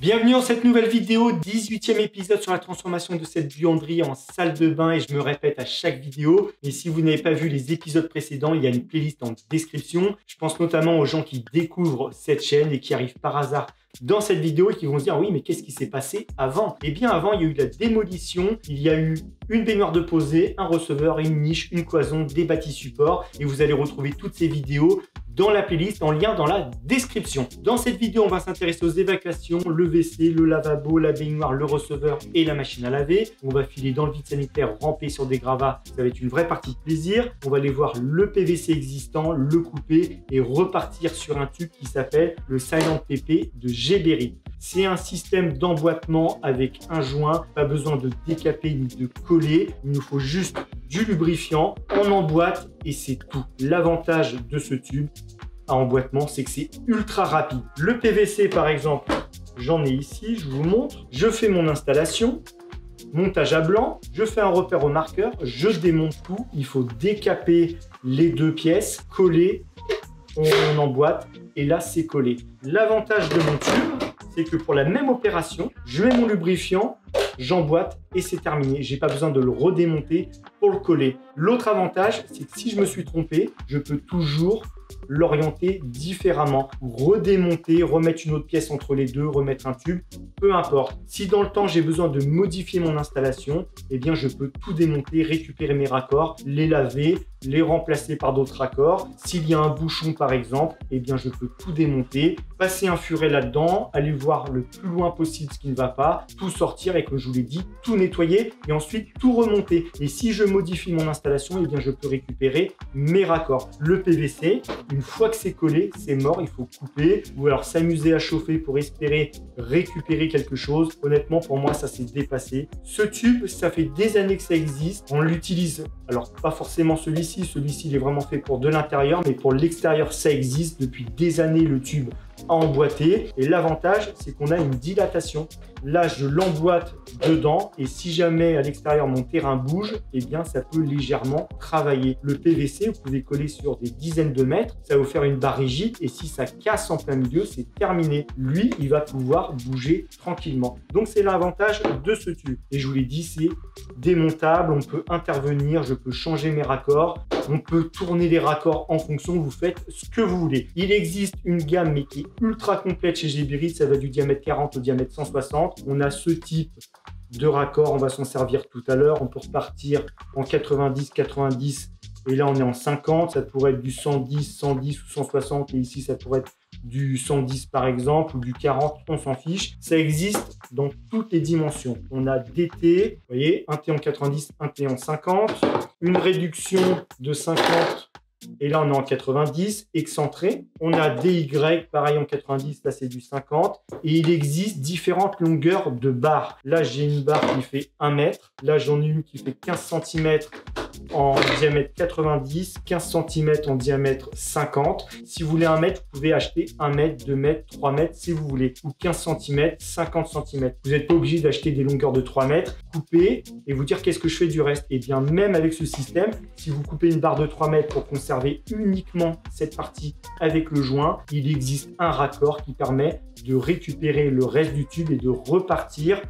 Bienvenue dans cette nouvelle vidéo, 18e épisode sur la transformation de cette buanderie en salle de bain, et je me répète à chaque vidéo. Et si vous n'avez pas vu les épisodes précédents, il y a une playlist en description. Je pense notamment aux gens qui découvrent cette chaîne et qui arrivent par hasard dans cette vidéo et qui vont se dire oui, mais qu'est-ce qui s'est passé avant? Eh bien avant, il y a eu de la démolition, il y a eu une baignoire de posée, un receveur, une niche, une cloison, des bâtis supports, et vous allez retrouver toutes ces vidéos dans la playlist en lien dans la description. Dans cette vidéo, on va s'intéresser aux évacuations, le WC, le lavabo, la baignoire, le receveur et la machine à laver. On va filer dans le vide sanitaire, ramper sur des gravats, ça va être une vraie partie de plaisir. On va aller voir le PVC existant, le couper et repartir sur un tube qui s'appelle le Silent PP de Geberit. C'est un système d'emboîtement avec un joint, pas besoin de décaper ni de coller, il nous faut juste du lubrifiant, on emboîte et c'est tout. L'avantage de ce tube à emboîtement, c'est que c'est ultra rapide. Le PVC par exemple, j'en ai ici, je vous montre, je fais mon installation, montage à blanc, je fais un repère au marqueur, je démonte tout, il faut décaper les deux pièces, coller, on emboîte et là c'est collé. L'avantage de mon tube, c'est que pour la même opération, je mets mon lubrifiant, j'emboîte et c'est terminé. J'ai pas besoin de le redémonter pour le coller. L'autre avantage, c'est que si je me suis trompé, je peux toujours l'orienter différemment, redémonter, remettre une autre pièce entre les deux, remettre un tube, peu importe. Si dans le temps j'ai besoin de modifier mon installation, eh bien je peux tout démonter, récupérer mes raccords, les laver, les remplacer par d'autres raccords. S'il y a un bouchon par exemple, eh bien je peux tout démonter, passer un furet là-dedans, aller voir le plus loin possible ce qui ne va pas, tout sortir et comme je vous l'ai dit, tout nettoyer et ensuite tout remonter. Et si je modifie mon installation, eh bien je peux récupérer mes raccords. Le PVC, une fois que c'est collé, c'est mort, il faut couper ou alors s'amuser à chauffer pour espérer récupérer quelque chose. Honnêtement, pour moi, ça s'est dépassé. Ce tube, ça fait des années que ça existe. On l'utilise, alors pas forcément celui-ci il est vraiment fait pour de l'intérieur, mais pour l'extérieur, ça existe depuis des années, le tube à emboîter. Et l'avantage, c'est qu'on a une dilatation. Là, je l'emboîte dedans et si jamais à l'extérieur mon terrain bouge, eh bien ça peut légèrement travailler. Le PVC, vous pouvez coller sur des dizaines de mètres, ça va vous faire une barre rigide et si ça casse en plein milieu, c'est terminé. Lui, il va pouvoir bouger tranquillement. Donc c'est l'avantage de ce tube. Et je vous l'ai dit, c'est démontable, on peut intervenir, je peux changer mes raccords, on peut tourner les raccords en fonction, vous faites ce que vous voulez. Il existe une gamme mais qui est ultra complète chez Geberit, ça va du diamètre 40 au diamètre 160. On a ce type de raccord, on va s'en servir tout à l'heure. On peut repartir en 90, 90 et là on est en 50. Ça pourrait être du 110, 110 ou 160 et ici ça pourrait être du 110 par exemple ou du 40, on s'en fiche. Ça existe dans toutes les dimensions. On a des T, vous voyez, un T en 90, un T en 50, une réduction de 50. Et là, on est en 90, excentré. On a DY, pareil en 90, là c'est du 50. Et il existe différentes longueurs de barres. Là, j'ai une barre qui fait 1 mètre. Là, j'en ai une qui fait 15 cm en diamètre 90, 15 cm en diamètre 50. Si vous voulez 1 mètre, vous pouvez acheter 1 mètre, 2 mètres, 3 mètres si vous voulez. Ou 15 cm, 50 cm. Vous n'êtes pas obligé d'acheter des longueurs de 3 mètres, couper et vous dire qu'est-ce que je fais du reste. Et bien, même avec ce système, si vous coupez une barre de 3 mètres pour conserver uniquement cette partie avec le joint, il existe un raccord qui permet de récupérer le reste du tube et de repartir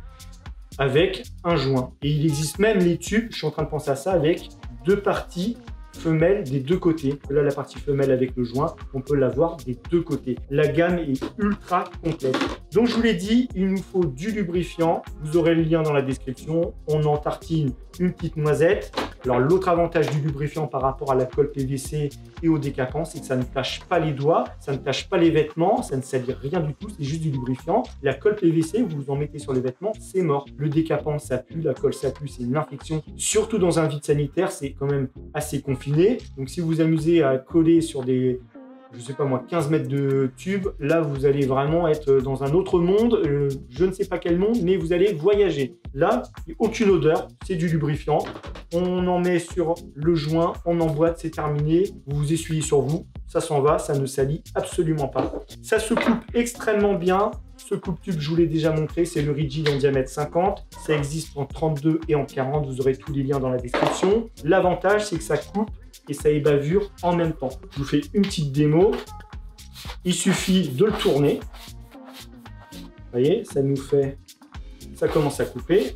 avec un joint. Et il existe même les tubes, je suis en train de penser à ça, avec deux parties femelles des deux côtés. Là, la partie femelle avec le joint, on peut l'avoir des deux côtés. La gamme est ultra complète. Donc, je vous l'ai dit, il nous faut du lubrifiant. Vous aurez le lien dans la description. On en tartine une petite noisette. Alors, l'autre avantage du lubrifiant par rapport à la colle PVC et au décapant, c'est que ça ne tache pas les doigts, ça ne tache pas les vêtements, ça ne salit rien du tout, c'est juste du lubrifiant. La colle PVC, vous en mettez sur les vêtements, c'est mort. Le décapant, ça pue, la colle, ça pue, c'est une infection. Surtout dans un vide sanitaire, c'est quand même assez confiné. Donc, si vous vous amusez à coller sur des, je sais pas moi, 15 mètres de tube, là, vous allez vraiment être dans un autre monde, je ne sais pas quel monde, mais vous allez voyager. Là, il n'y a aucune odeur, c'est du lubrifiant. On en met sur le joint, on emboîte, c'est terminé. Vous vous essuyez sur vous, ça s'en va, ça ne salit absolument pas. Ça se coupe extrêmement bien. Ce coupe-tube, je vous l'ai déjà montré, c'est le Rigid en diamètre 50. Ça existe en 32 et en 40, vous aurez tous les liens dans la description. L'avantage, c'est que ça coupe et ça ébavure en même temps. Je vous fais une petite démo. Il suffit de le tourner. Vous voyez, ça nous fait, ça commence à couper.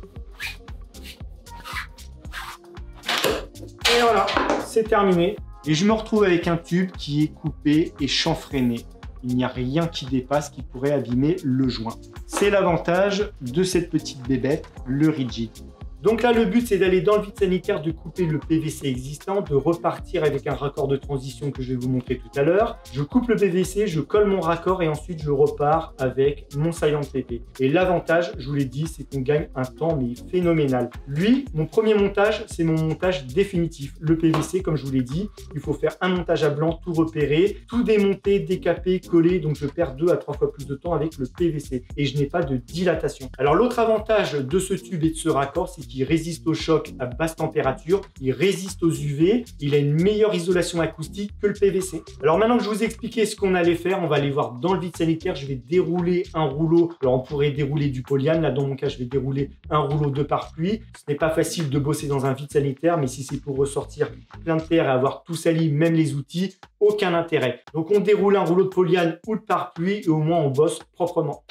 Et voilà, c'est terminé. Et je me retrouve avec un tube qui est coupé et chanfreiné. Il n'y a rien qui dépasse, qui pourrait abîmer le joint. C'est l'avantage de cette petite bébête, le Rigid. Donc là, le but, c'est d'aller dans le vide sanitaire, de couper le PVC existant, de repartir avec un raccord de transition que je vais vous montrer tout à l'heure. Je coupe le PVC, je colle mon raccord et ensuite je repars avec mon Silent PP. Et l'avantage, je vous l'ai dit, c'est qu'on gagne un temps mais phénoménal. Lui, mon premier montage, c'est mon montage définitif. Le PVC, comme je vous l'ai dit, il faut faire un montage à blanc, tout repérer, tout démonter, décaper, coller. Donc je perds 2 à 3 fois plus de temps avec le PVC et je n'ai pas de dilatation. Alors l'autre avantage de ce tube et de ce raccord, c'est qui résiste au choc à basse température, il résiste aux UV, il a une meilleure isolation acoustique que le PVC. Alors maintenant que je vous ai expliqué ce qu'on allait faire, on va aller voir dans le vide sanitaire, je vais dérouler un rouleau. Alors on pourrait dérouler du polyane, là dans mon cas je vais dérouler un rouleau de pare-pluie. Ce n'est pas facile de bosser dans un vide sanitaire, mais si c'est pour ressortir plein de terre et avoir tout sali, même les outils, aucun intérêt. Donc on déroule un rouleau de polyane ou de pare-pluie et au moins on bosse proprement.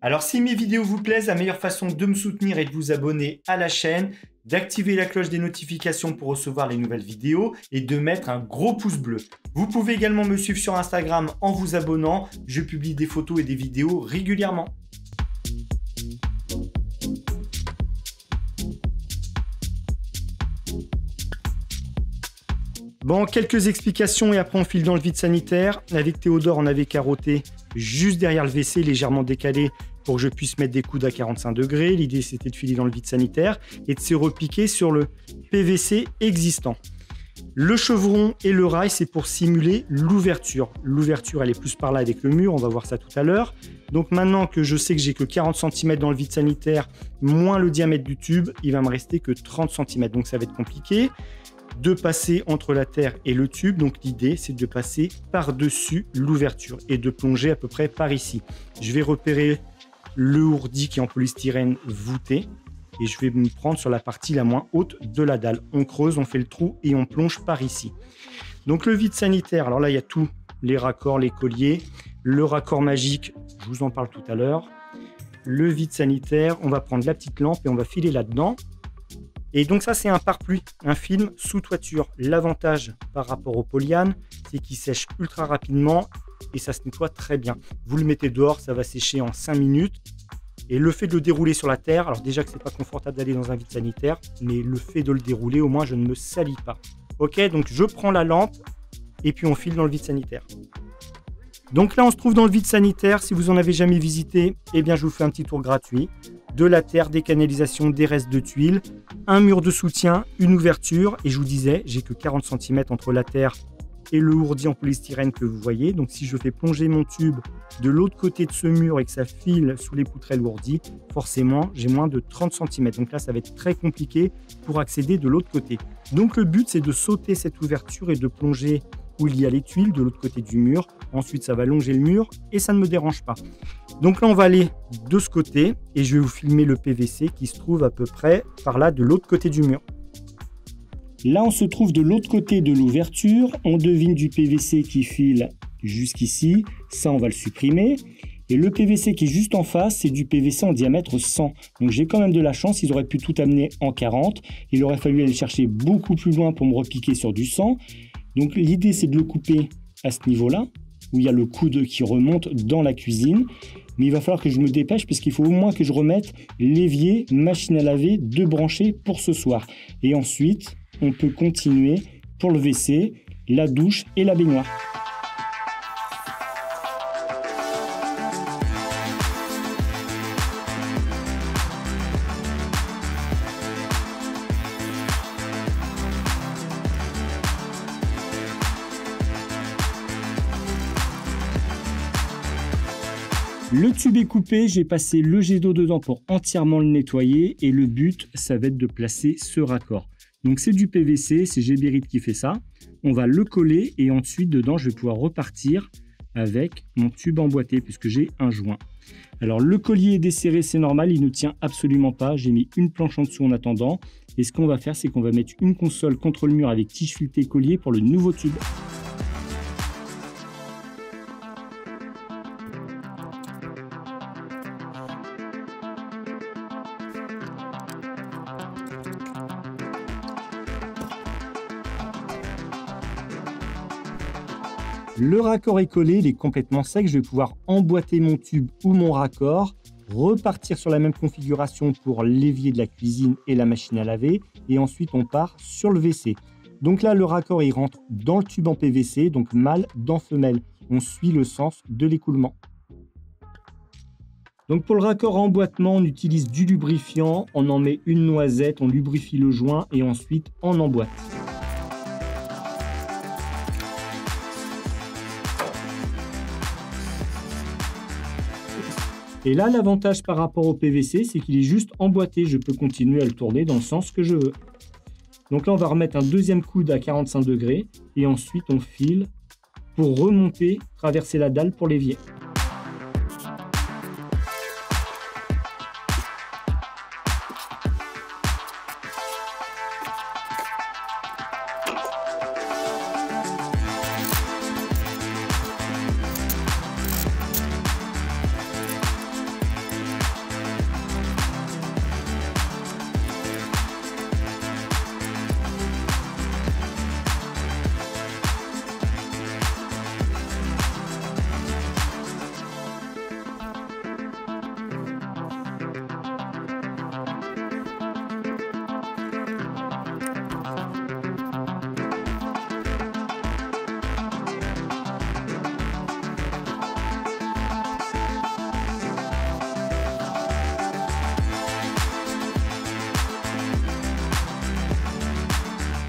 Alors si mes vidéos vous plaisent, la meilleure façon de me soutenir est de vous abonner à la chaîne, d'activer la cloche des notifications pour recevoir les nouvelles vidéos et de mettre un gros pouce bleu. Vous pouvez également me suivre sur Instagram en vous abonnant, je publie des photos et des vidéos régulièrement. Bon, quelques explications et après on file dans le vide sanitaire. Avec Théodore, on avait carotté juste derrière le WC, légèrement décalé pour que je puisse mettre des coudes à 45 degrés. L'idée, c'était de filer dans le vide sanitaire et de se repiquer sur le PVC existant. Le chevron et le rail, c'est pour simuler l'ouverture. L'ouverture, elle est plus par là avec le mur, on va voir ça tout à l'heure. Donc maintenant que je sais que j'ai que 40 cm dans le vide sanitaire, moins le diamètre du tube, il va me rester que 30 cm, donc ça va être compliqué de passer entre la terre et le tube. Donc l'idée, c'est de passer par-dessus l'ouverture et de plonger à peu près par ici. Je vais repérer le hourdi qui est en polystyrène voûté et je vais me prendre sur la partie la moins haute de la dalle. On creuse, on fait le trou et on plonge par ici. Donc le vide sanitaire, alors là, il y a tous les raccords, les colliers, le raccord magique, je vous en parle tout à l'heure. Le vide sanitaire, on va prendre la petite lampe et on va filer là-dedans. Et donc ça, c'est un pare-pluie, un film sous toiture. L'avantage par rapport au polyane, c'est qu'il sèche ultra rapidement et ça se nettoie très bien. Vous le mettez dehors, ça va sécher en 5 minutes. Et le fait de le dérouler sur la terre, alors déjà que c'est pas confortable d'aller dans un vide sanitaire, mais le fait de le dérouler, au moins je ne me salis pas. Ok, donc je prends la lampe et puis on file dans le vide sanitaire. Donc là, on se trouve dans le vide sanitaire. Si vous en avez jamais visité, eh bien je vous fais un petit tour gratuit. De la terre, des canalisations, des restes de tuiles, un mur de soutien, une ouverture. Et je vous disais, j'ai que 40 cm entre la terre et le hourdi en polystyrène que vous voyez. Donc si je fais plonger mon tube de l'autre côté de ce mur et que ça file sous les poutrelles hourdies, forcément, j'ai moins de 30 cm. Donc là, ça va être très compliqué pour accéder de l'autre côté. Donc le but, c'est de sauter cette ouverture et de plonger où il y a les tuiles de l'autre côté du mur. Ensuite, ça va longer le mur et ça ne me dérange pas. Donc là, on va aller de ce côté et je vais vous filmer le PVC qui se trouve à peu près par là de l'autre côté du mur. Là, on se trouve de l'autre côté de l'ouverture. On devine du PVC qui file jusqu'ici. Ça, on va le supprimer. Et le PVC qui est juste en face, c'est du PVC en diamètre 100. Donc j'ai quand même de la chance, ils auraient pu tout amener en 40. Il aurait fallu aller chercher beaucoup plus loin pour me repiquer sur du 100. Donc l'idée, c'est de le couper à ce niveau-là, où il y a le coude qui remonte dans la cuisine. Mais il va falloir que je me dépêche parce qu'il faut au moins que je remette l'évier, machine à laver, 2 branchées pour ce soir. Et ensuite, on peut continuer pour le WC, la douche et la baignoire. Le tube est coupé, j'ai passé le jet d'eau dedans pour entièrement le nettoyer et le but, ça va être de placer ce raccord. Donc c'est du PVC, c'est Geberit qui fait ça. On va le coller et ensuite dedans, je vais pouvoir repartir avec mon tube emboîté puisque j'ai un joint. Alors le collier est desserré, c'est normal, il ne tient absolument pas. J'ai mis une planche en dessous en attendant. Et ce qu'on va faire, c'est qu'on va mettre une console contre le mur avec tige filetée collier pour le nouveau tube. Le raccord est collé, il est complètement sec. Je vais pouvoir emboîter mon tube ou mon raccord, repartir sur la même configuration pour l'évier de la cuisine et la machine à laver. Et ensuite, on part sur le WC. Donc là, le raccord, il rentre dans le tube en PVC, donc mâle dans femelle. On suit le sens de l'écoulement. Donc pour le raccord emboîtement, on utilise du lubrifiant, on en met une noisette, on lubrifie le joint et ensuite on emboîte. Et là, l'avantage par rapport au PVC, c'est qu'il est juste emboîté. Je peux continuer à le tourner dans le sens que je veux. Donc là, on va remettre un deuxième coude à 45 degrés et ensuite on file pour remonter, traverser la dalle pour l'évier.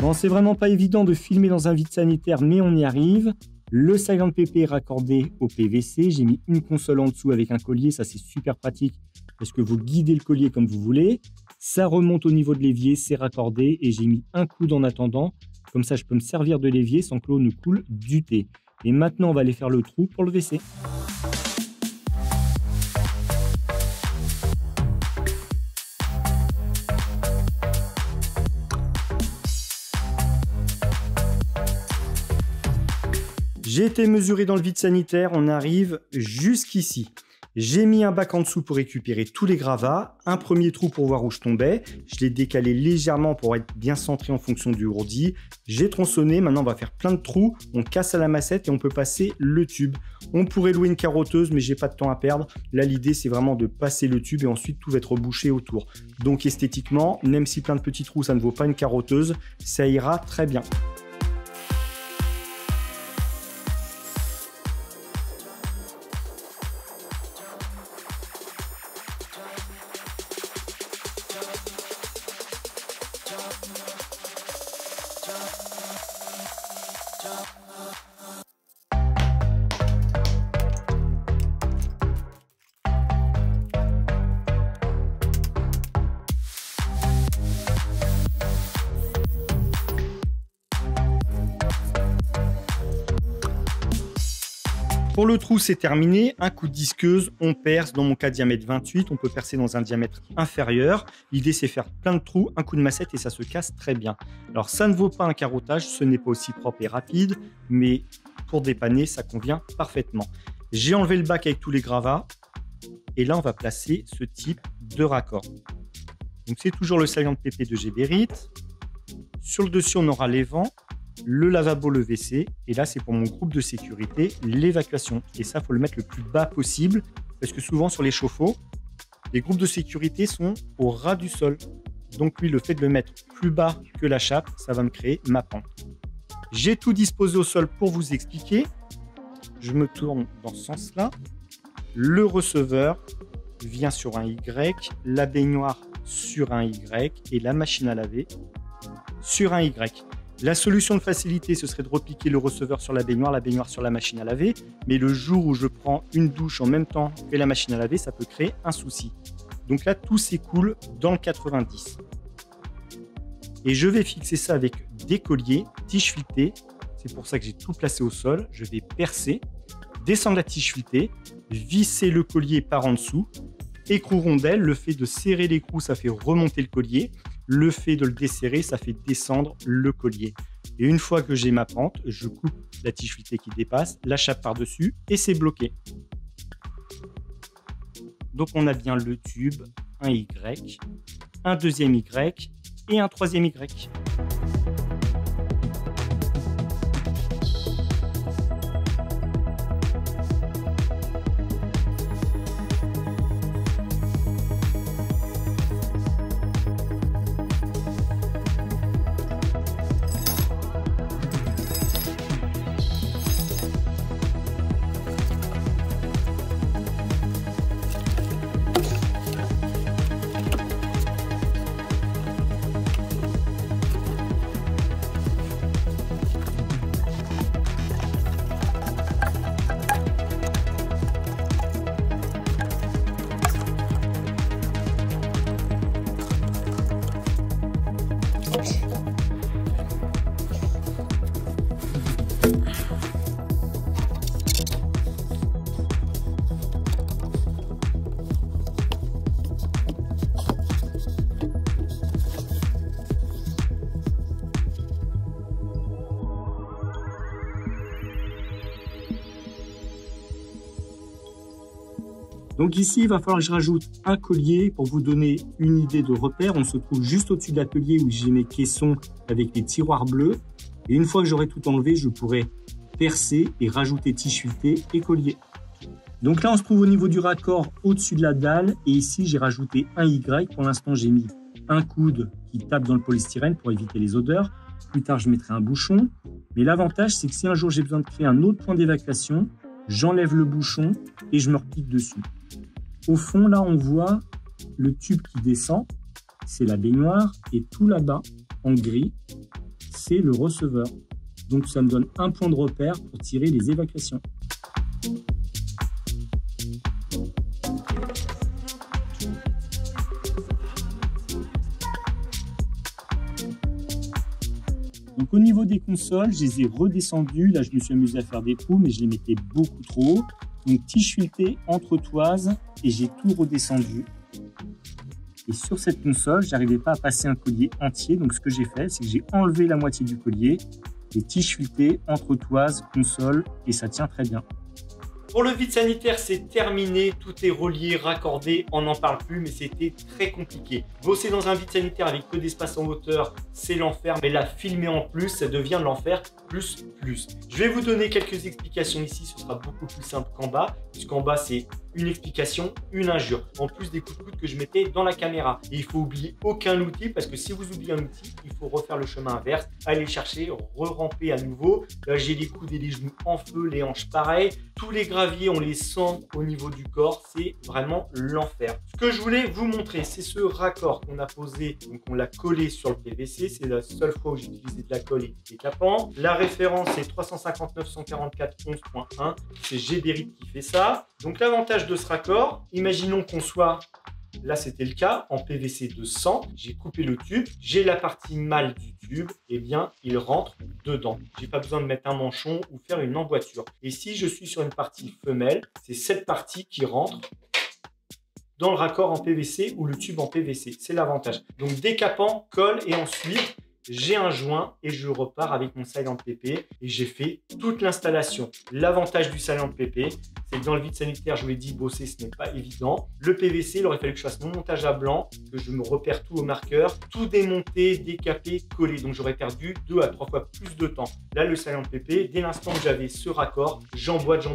Bon, c'est vraiment pas évident de filmer dans un vide sanitaire, mais on y arrive. Le Silent PP est raccordé au PVC. J'ai mis une console en dessous avec un collier. Ça, c'est super pratique parce que vous guidez le collier comme vous voulez. Ça remonte au niveau de l'évier, c'est raccordé. Et j'ai mis un coude en attendant. Comme ça, je peux me servir de l'évier sans que l'eau ne coule du thé. Et maintenant, on va aller faire le trou pour le WC. J'ai été mesuré dans le vide sanitaire, on arrive jusqu'ici. J'ai mis un bac en dessous pour récupérer tous les gravats, un premier trou pour voir où je tombais, je l'ai décalé légèrement pour être bien centré en fonction du ourdi, j'ai tronçonné, maintenant on va faire plein de trous, on casse à la massette et on peut passer le tube. On pourrait louer une carotteuse mais j'ai pas de temps à perdre, là l'idée c'est vraiment de passer le tube et ensuite tout va être bouché autour. Donc esthétiquement, même si plein de petits trous ça ne vaut pas une carotteuse, ça ira très bien. Pour le trou, c'est terminé. Un coup de disqueuse, on perce. Dans mon cas, diamètre 28. On peut percer dans un diamètre inférieur. L'idée, c'est faire plein de trous, un coup de massette et ça se casse très bien. Alors, ça ne vaut pas un carottage. Ce n'est pas aussi propre et rapide, mais pour dépanner, ça convient parfaitement. J'ai enlevé le bac avec tous les gravats. Et là, on va placer ce type de raccord. Donc, c'est toujours le Silent PP de Geberit. Sur le dessus, on aura les vents. Le lavabo, le WC, et là c'est pour mon groupe de sécurité, l'évacuation. Et ça, il faut le mettre le plus bas possible, parce que souvent sur les chauffe-eau, les groupes de sécurité sont au ras du sol. Donc lui, le fait de le mettre plus bas que la chape, ça va me créer ma pente. J'ai tout disposé au sol pour vous expliquer. Je me tourne dans ce sens-là. Le receveur vient sur un Y, la baignoire sur un Y, et la machine à laver sur un Y. La solution de facilité, ce serait de repiquer le receveur sur la baignoire sur la machine à laver. Mais le jour où je prends une douche en même temps que la machine à laver, ça peut créer un souci. Donc là, tout s'écoule dans le 90. Et je vais fixer ça avec des colliers, tige filetée. C'est pour ça que j'ai tout placé au sol. Je vais percer, descendre la tige filetée, visser le collier par en dessous. Écrou rondelle, le fait de serrer l'écrou, ça fait remonter le collier. Le fait de le desserrer, ça fait descendre le collier. Et une fois que j'ai ma pente, je coupe la tige filetée qui dépasse, la chape par-dessus et c'est bloqué. Donc on a bien le tube, un Y, un deuxième Y et un troisième Y. Donc ici, il va falloir que je rajoute un collier pour vous donner une idée de repère. On se trouve juste au-dessus de l'atelier où j'ai mes caissons avec les tiroirs bleus. Et une fois que j'aurai tout enlevé, je pourrai percer et rajouter tichuité et collier. Donc là, on se trouve au niveau du raccord au-dessus de la dalle. Et ici, j'ai rajouté un Y. Pour l'instant, j'ai mis un coude qui tape dans le polystyrène pour éviter les odeurs. Plus tard, je mettrai un bouchon. Mais l'avantage, c'est que si un jour j'ai besoin de créer un autre point d'évacuation, j'enlève le bouchon et je me replique dessus. Au fond, là, on voit le tube qui descend, c'est la baignoire, et tout là-bas, en gris, c'est le receveur. Donc, ça me donne un point de repère pour tirer les évacuations. Donc, au niveau des consoles, je les ai redescendues. Là, je me suis amusé à faire des trous, mais je les mettais beaucoup trop haut. Donc, tichuité, entretoise, et j'ai tout redescendu. Et sur cette console, je n'arrivais pas à passer un collier entier. Donc, ce que j'ai fait, c'est que j'ai enlevé la moitié du collier, j'ai tichuité, entretoise, console, et ça tient très bien. Pour le vide sanitaire, c'est terminé. Tout est relié, raccordé, on n'en parle plus, mais c'était très compliqué. Bosser dans un vide sanitaire avec peu d'espace en hauteur, c'est l'enfer, mais la filmer en plus, ça devient l'enfer plus. Je vais vous donner quelques explications ici, ce sera beaucoup plus simple qu'en bas, puisqu'en bas, c'est une explication, une injure, en plus des coups de coude que je mettais dans la caméra. Et il faut oublier aucun outil, parce que si vous oubliez un outil, il faut refaire le chemin inverse, aller chercher, re-ramper à nouveau. Là, j'ai les coudes et les genoux en feu, les hanches pareil. Tous les graviers, on les sent au niveau du corps, c'est vraiment l'enfer. Ce que je voulais vous montrer, c'est ce raccord qu'on a posé, donc on l'a collé sur le PVC, c'est la seule fois où j'ai utilisé de la colle et des capants. La référence est 359-144-11.1, c'est Geberit qui fait ça. Donc l'avantage de ce raccord, imaginons qu'on soit, là c'était le cas, en PVC de 100, j'ai coupé le tube, j'ai la partie mâle du tube, et bien il rentre dedans. J'ai pas besoin de mettre un manchon ou faire une emboîture. Et si je suis sur une partie femelle, c'est cette partie qui rentre dans le raccord en PVC ou le tube en PVC, c'est l'avantage. Donc décapant, colle et ensuite j'ai un joint et je repars avec mon Silent PP et j'ai fait toute l'installation. L'avantage du Silent PP, c'est que dans le vide sanitaire, je vous ai dit, bosser, ce n'est pas évident. Le PVC, il aurait fallu que je fasse mon montage à blanc, que je me repère tout au marqueur, tout démonter, décaper, coller. Donc, j'aurais perdu 2 à 3 fois plus de temps. Là, le Silent PP, dès l'instant que j'avais ce raccord, j'emboîte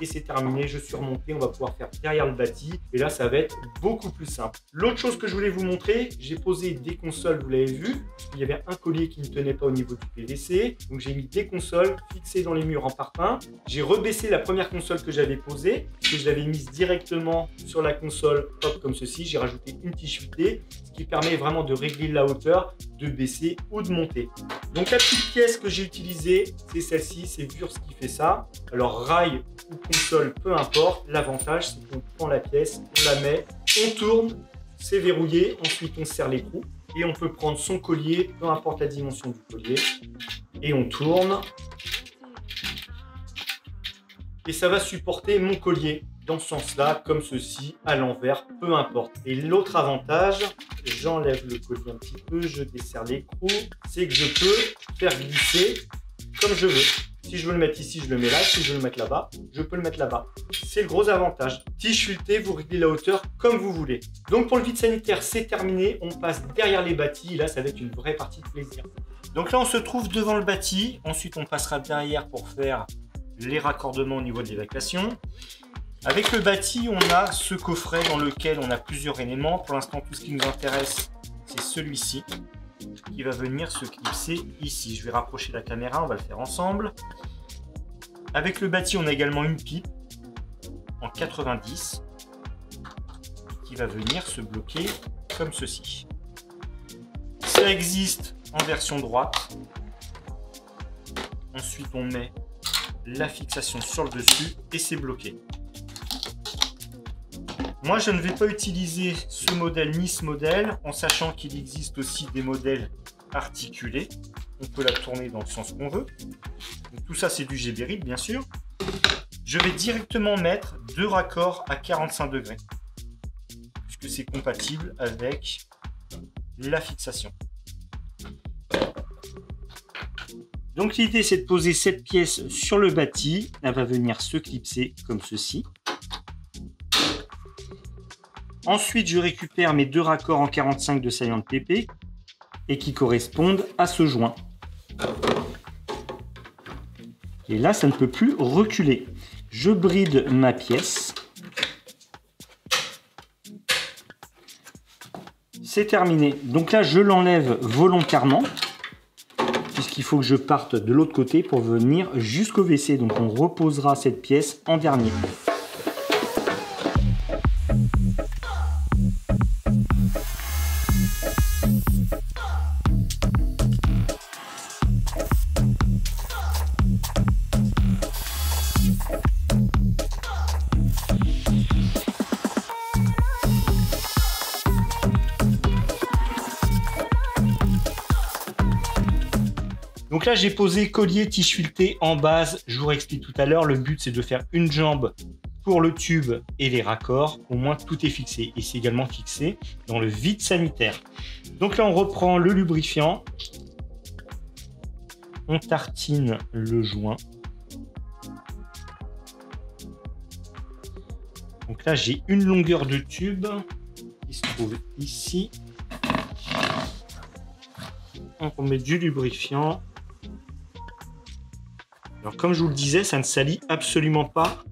et c'est terminé. Je suis remonté, on va pouvoir faire derrière le bâti et là, ça va être beaucoup plus simple. L'autre chose que je voulais vous montrer, j'ai posé des consoles, vous l'avez vu. Il y avait un collier qui ne tenait pas au niveau du PVC. Donc, j'ai mis des consoles fixées dans les murs en parpaing. J'ai rebaissé la première console que j'avais posée, que je l'avais mise directement sur la console, hop, comme ceci. J'ai rajouté une tichuité, ce qui permet vraiment de régler la hauteur, de baisser ou de monter. Donc, la petite pièce que j'ai utilisée, c'est celle-ci, c'est Wurz qui fait ça. Alors, rail ou console, peu importe. L'avantage, c'est qu'on prend la pièce, on la met, on tourne, c'est verrouillé. Ensuite, on serre l'écrou. Et on peut prendre son collier, peu importe la dimension du collier, et on tourne. Et ça va supporter mon collier dans ce sens-là, comme ceci, à l'envers, peu importe. Et l'autre avantage, j'enlève le collier un petit peu, je desserre l'écrou, c'est que je peux faire glisser comme je veux. Si je veux le mettre ici, je le mets là. Si je veux le mettre là-bas, je peux le mettre là-bas. C'est le gros avantage. Tichuté, vous réglez la hauteur comme vous voulez. Donc, pour le vide sanitaire, c'est terminé. On passe derrière les bâtis. Là, ça va être une vraie partie de plaisir. Donc là, on se trouve devant le bâti. Ensuite, on passera derrière pour faire les raccordements au niveau de l'évacuation. Avec le bâti, on a ce coffret dans lequel on a plusieurs éléments. Pour l'instant, tout ce qui nous intéresse, c'est celui-ci, qui va venir se clipser ici. Je vais rapprocher la caméra, on va le faire ensemble. Avec le bâti, on a également une pipe en 90 qui va venir se bloquer comme ceci. Ça existe en version droite. Ensuite, on met la fixation sur le dessus et c'est bloqué. Moi, je ne vais pas utiliser ce modèle ni ce modèle, en sachant qu'il existe aussi des modèles articulés. On peut la tourner dans le sens qu'on veut. Donc, tout ça, c'est du Geberit, bien sûr. Je vais directement mettre 2 raccords à 45 degrés, puisque c'est compatible avec la fixation. Donc, l'idée, c'est de poser cette pièce sur le bâti. Elle va venir se clipser comme ceci. Ensuite, je récupère mes deux raccords en 45 de Silent PP et qui correspondent à ce joint. Et là, ça ne peut plus reculer. Je bride ma pièce. C'est terminé. Donc là, je l'enlève volontairement puisqu'il faut que je parte de l'autre côté pour venir jusqu'au WC. Donc on reposera cette pièce en dernier. Donc là, j'ai posé collier, tige filetée en base. Je vous réexplique tout à l'heure. Le but, c'est de faire une jambe pour le tube et les raccords. Au moins, tout est fixé. Et c'est également fixé dans le vide sanitaire. Donc là, on reprend le lubrifiant. On tartine le joint. Donc là, j'ai une longueur de tube qui se trouve ici. On remet du lubrifiant. Alors comme je vous le disais, ça ne salit absolument pas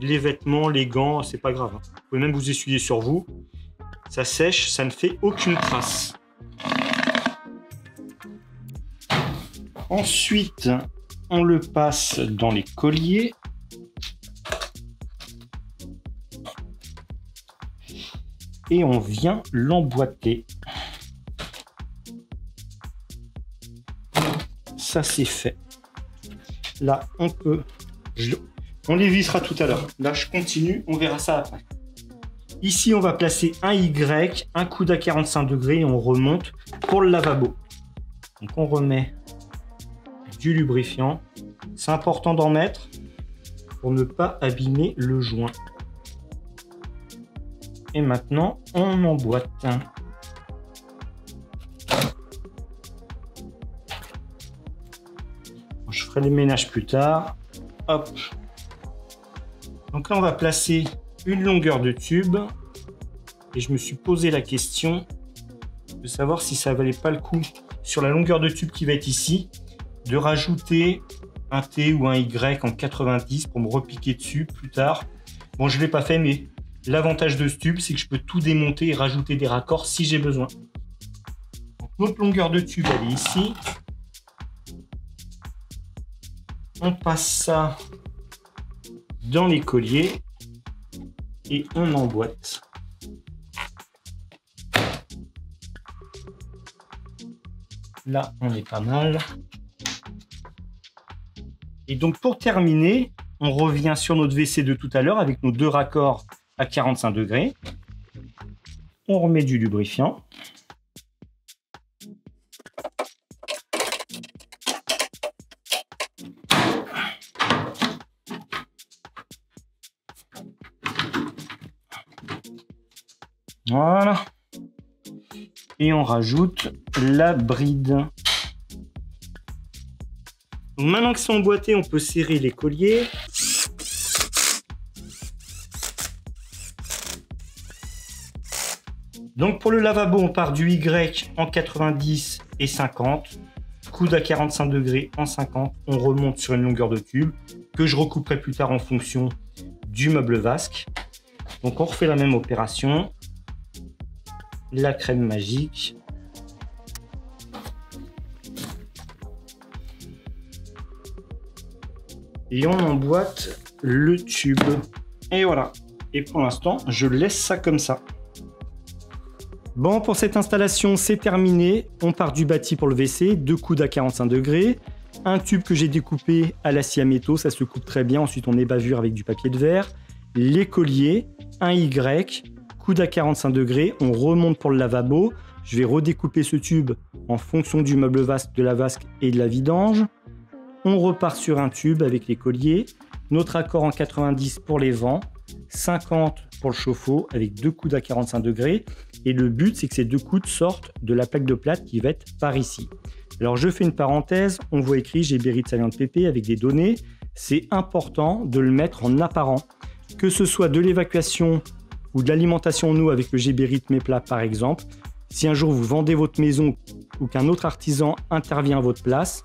les vêtements, les gants, c'est pas grave. Vous pouvez même vous essuyer sur vous, ça sèche, ça ne fait aucune trace. Ensuite, on le passe dans les colliers. Et on vient l'emboîter. Ça c'est fait. Là, on peut... On les vissera tout à l'heure. Là, je continue. On verra ça après. Ici, on va placer un Y, un coude à 45 degrés et on remonte pour le lavabo. Donc, on remet du lubrifiant. C'est important d'en mettre pour ne pas abîmer le joint. Et maintenant, on emboîte. Je ferai les ménages plus tard. Hop. Donc là, on va placer une longueur de tube. Et je me suis posé la question de savoir si ça valait pas le coup, sur la longueur de tube qui va être ici, de rajouter un T ou un Y en 90 pour me repiquer dessus plus tard. Bon, je ne l'ai pas fait, mais l'avantage de ce tube, c'est que je peux tout démonter et rajouter des raccords si j'ai besoin. Donc, notre longueur de tube, elle est ici. On passe ça dans les colliers et on emboîte. Là, on est pas mal. Et donc, pour terminer, on revient sur notre WC de tout à l'heure avec nos deux raccords à 45 degrés. On remet du lubrifiant. Voilà. Et on rajoute la bride. Donc maintenant que c'est emboîté, on peut serrer les colliers. Donc pour le lavabo, on part du Y en 90 et 50. Coude à 45 degrés en 50. On remonte sur une longueur de tube que je recouperai plus tard en fonction du meuble vasque. Donc on refait la même opération. La crème magique. Et on emboîte le tube. Et voilà. Et pour l'instant, je laisse ça comme ça. Bon, pour cette installation, c'est terminé. On part du bâti pour le WC. Deux coudes à 45 degrés. Un tube que j'ai découpé à la scie à métaux. Ça se coupe très bien. Ensuite, on ébavure avec du papier de verre. Les colliers. Un Y. Coude à 45 degrés, on remonte pour le lavabo. Je vais redécouper ce tube en fonction du meuble vasque, de la vasque et de la vidange. On repart sur un tube avec les colliers. Notre accord en 90 pour les vents, 50 pour le chauffe-eau avec deux coudes à 45 degrés. Et le but, c'est que ces deux coudes sortent de la plaque de plate qui va être par ici. Alors, je fais une parenthèse. On voit écrit Geberit Silent PP avec des données. C'est important de le mettre en apparent. Que ce soit de l'évacuation ou de l'alimentation en eau avec le Geberit Mepla par exemple. Si un jour vous vendez votre maison ou qu'un autre artisan intervient à votre place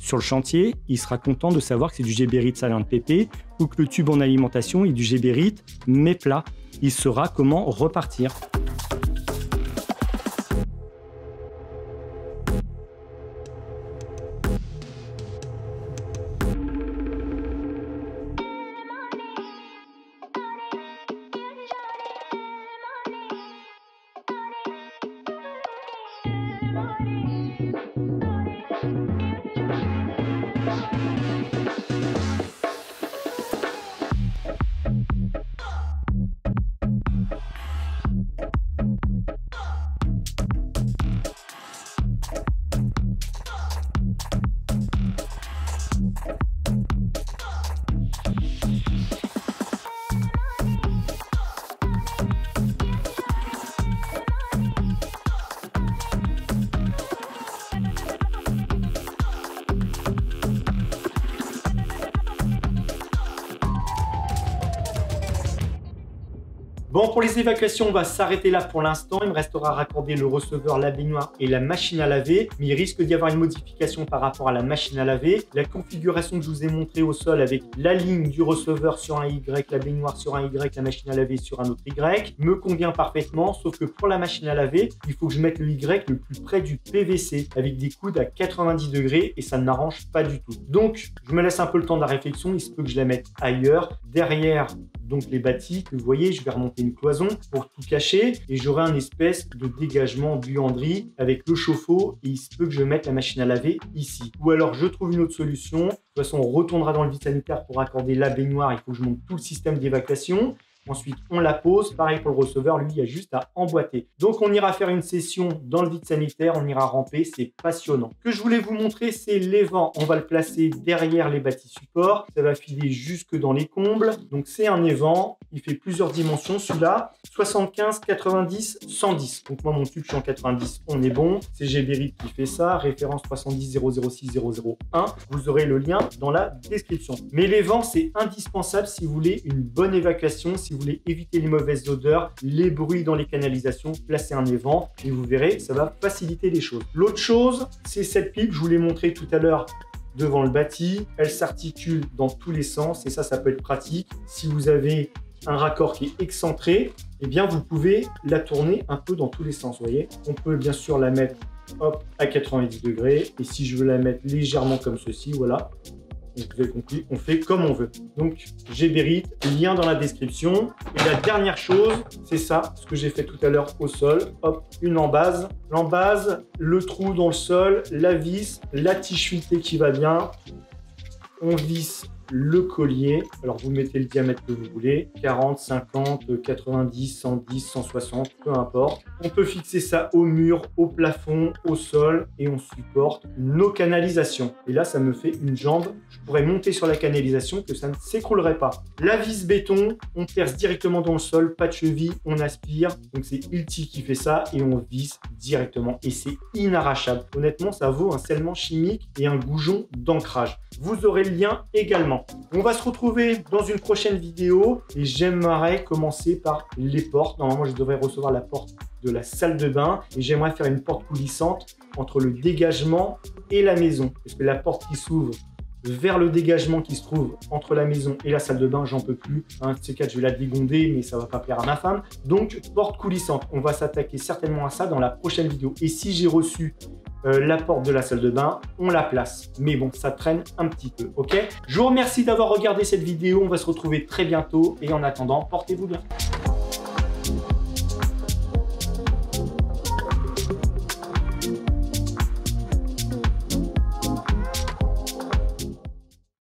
sur le chantier, il sera content de savoir que c'est du Geberit Silent PP ou que le tube en alimentation est du Geberit Mepla. Il saura comment repartir. Bon, pour les évacuations, on va s'arrêter là pour l'instant. Il me restera à raccorder le receveur, la baignoire et la machine à laver. Mais il risque d'y avoir une modification par rapport à la machine à laver. La configuration que je vous ai montrée au sol avec la ligne du receveur sur un Y, la baignoire sur un Y, la machine à laver sur un autre Y, me convient parfaitement. Sauf que pour la machine à laver, il faut que je mette le Y le plus près du PVC avec des coudes à 90 degrés et ça ne m'arrange pas du tout. Donc, je me laisse un peu le temps de la réflexion. Il se peut que je la mette ailleurs, derrière donc les bâtis que vous voyez. Je vais remonter une cloison pour tout cacher et j'aurai un espèce de dégagement buanderie avec le chauffe-eau et il se peut que je mette la machine à laver ici. Ou alors je trouve une autre solution. De toute façon, on retournera dans le vide sanitaire pour raccorder la baignoire. Il faut que je monte tout le système d'évacuation. Ensuite, on la pose. Pareil pour le receveur, lui, il y a juste à emboîter. Donc, on ira faire une session dans le vide sanitaire. On ira ramper, c'est passionnant. Ce que je voulais vous montrer, c'est l'évent. On va le placer derrière les bâtis supports. Ça va filer jusque dans les combles. Donc, c'est un évent. Il fait plusieurs dimensions. Celui-là, 75, 90, 110. Donc, moi, mon tube, je suis en 90. On est bon. C'est Geberit qui fait ça. Référence 310 006 001. Vous aurez le lien dans la description. Mais l'évent, c'est indispensable si vous voulez une bonne évacuation, si vous voulez éviter les mauvaises odeurs, les bruits dans les canalisations, placez un évent et vous verrez, ça va faciliter les choses. L'autre chose, c'est cette pipe, je vous l'ai montré tout à l'heure devant le bâti, elle s'articule dans tous les sens et ça peut être pratique. Si vous avez un raccord qui est excentré, eh bien vous pouvez la tourner un peu dans tous les sens, vous voyez. On peut bien sûr la mettre hop, à 90 degrés et si je veux la mettre légèrement comme ceci, voilà. Donc, vous avez compris, on fait comme on veut. Donc, Geberit, lien dans la description. Et la dernière chose, c'est ça, ce que j'ai fait tout à l'heure au sol. Hop, une embase. L'embase, le trou dans le sol, la vis, la tige filetée qui va bien. On visse le collier. Alors, vous mettez le diamètre que vous voulez. 40, 50, 90, 110, 160, peu importe. On peut fixer ça au mur, au plafond, au sol et on supporte nos canalisations. Et là, ça me fait une jambe. Je pourrais monter sur la canalisation que ça ne s'écroulerait pas. La vis béton, on perce directement dans le sol. Pas de cheville, on aspire. Donc, c'est Hilti qui fait ça et on visse directement. Et c'est inarrachable. Honnêtement, ça vaut un scellement chimique et un goujon d'ancrage. Vous aurez le lien également. On va se retrouver dans une prochaine vidéo et j'aimerais commencer par les portes. Normalement, je devrais recevoir la porte de la salle de bain et j'aimerais faire une porte coulissante entre le dégagement et la maison. Parce que la porte qui s'ouvre vers le dégagement qui se trouve entre la maison et la salle de bain, j'en peux plus. Un de ces quatre, je vais la dégonder, mais ça va pas plaire à ma femme. Donc, porte coulissante. On va s'attaquer certainement à ça dans la prochaine vidéo. Et si j'ai reçu la porte de la salle de bain, on la place. Mais bon, ça traîne un petit peu, ok? Je vous remercie d'avoir regardé cette vidéo. On va se retrouver très bientôt. Et en attendant, portez-vous bien.